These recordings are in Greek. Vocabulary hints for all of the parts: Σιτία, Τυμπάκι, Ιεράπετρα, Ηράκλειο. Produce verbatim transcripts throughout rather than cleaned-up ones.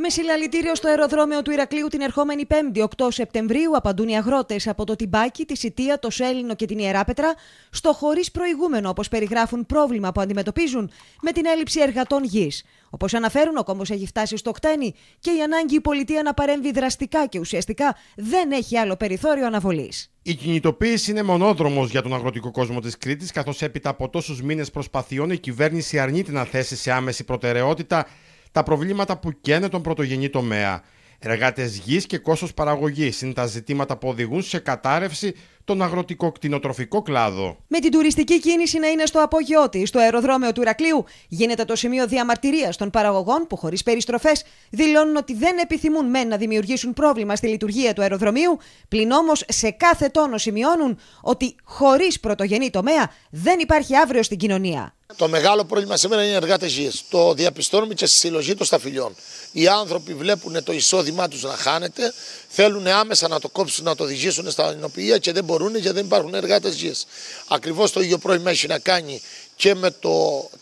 Με συλλαλητήριο στο αεροδρόμιο του Ηρακλείου την ερχόμενη πέμπτη οκτώ Σεπτεμβρίου απαντούν οι αγρότες από το Τυμπάκι, τη Σιτία, το Σέλινο και την Ιεράπετρα στο χωρίς προηγούμενο, όπως περιγράφουν, πρόβλημα που αντιμετωπίζουν με την έλλειψη εργατών γης. Όπως αναφέρουν, ο κόμος έχει φτάσει στο χτένι και η ανάγκη η πολιτεία να παρέμβει δραστικά και ουσιαστικά δεν έχει άλλο περιθώριο αναβολής. Η κινητοποίηση είναι μονόδρομος για τον αγροτικό κόσμο της Κρήτης, καθώς έπειτα από τόσους μήνες προσπαθειών η κυβέρνηση αρνείται να θέσει σε άμεση προτεραιότητα τα προβλήματα που καίνε τον πρωτογενή τομέα. Εργάτες γης και κόστος παραγωγής είναι τα ζητήματα που οδηγούν σε κατάρρευση τον αγροτικο-κτηνοτροφικό κλάδο. Με την τουριστική κίνηση να είναι στο απόγειό της, στο αεροδρόμιο του Ηρακλείου γίνεται το σημείο διαμαρτυρίας των παραγωγών που, χωρίς περιστροφές, δηλώνουν ότι δεν επιθυμούν μεν να δημιουργήσουν πρόβλημα στη λειτουργία του αεροδρομίου, πλην όμως σε κάθε τόνο σημειώνουν ότι χωρίς πρωτογενή τομέα δεν υπάρχει αύριο στην κοινωνία. Το μεγάλο πρόβλημα σήμερα είναι οι εργάτες γης. Το διαπιστώνουμε και στη συλλογή των σταφυλιών. Οι άνθρωποι βλέπουν το εισόδημά τους να χάνεται, θέλουν άμεσα να το κόψουν, να το οδηγήσουν στα ηνοποιεία και δεν μπορούν και δεν υπάρχουν εργάτες γης. Ακριβώς το ίδιο πρόβλημα έχει να κάνει και με το,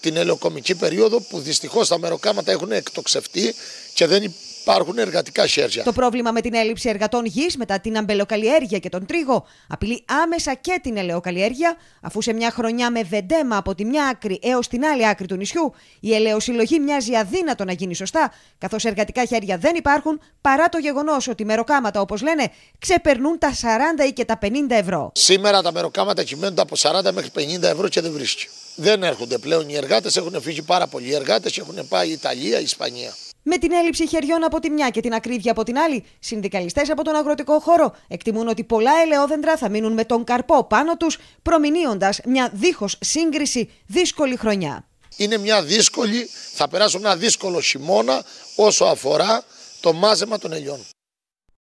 την ελαιοκομική περίοδο που δυστυχώς τα μεροκάματα έχουν εκτοξευτεί και δεν υπάρχουν εργατικά χέρια. Το πρόβλημα με την έλλειψη εργατών γης μετά την αμπελοκαλλιέργεια και τον τρίγο απειλεί άμεσα και την ελαιοκαλλιέργεια, αφού σε μια χρονιά με βεντέμα από τη μια άκρη έως την άλλη άκρη του νησιού η ελαιοσυλλογή μοιάζει αδύνατο να γίνει σωστά, καθώς εργατικά χέρια δεν υπάρχουν, παρά το γεγονός ότι μεροκάματα, όπως λένε, ξεπερνούν τα σαράντα ή και τα πενήντα ευρώ. Σήμερα τα μεροκάματα κυμαίνονται από σαράντα μέχρι πενήντα ευρώ και δεν βρίσκει. Δεν έρχονται πλέον οι εργάτες, έχουν φύγει πάρα πολλοί εργάτες και έχουν πάει Ιταλία, Ισπανία. Με την έλλειψη χεριών από τη μια και την ακρίβεια από την άλλη, συνδικαλιστές από τον αγροτικό χώρο εκτιμούν ότι πολλά ελαιόδεντρα θα μείνουν με τον καρπό πάνω τους, προμηνύοντας μια δίχως σύγκριση δύσκολη χρονιά. Είναι μια δύσκολη, θα περάσουν ένα δύσκολο χειμώνα όσο αφορά το μάζεμα των ελιών.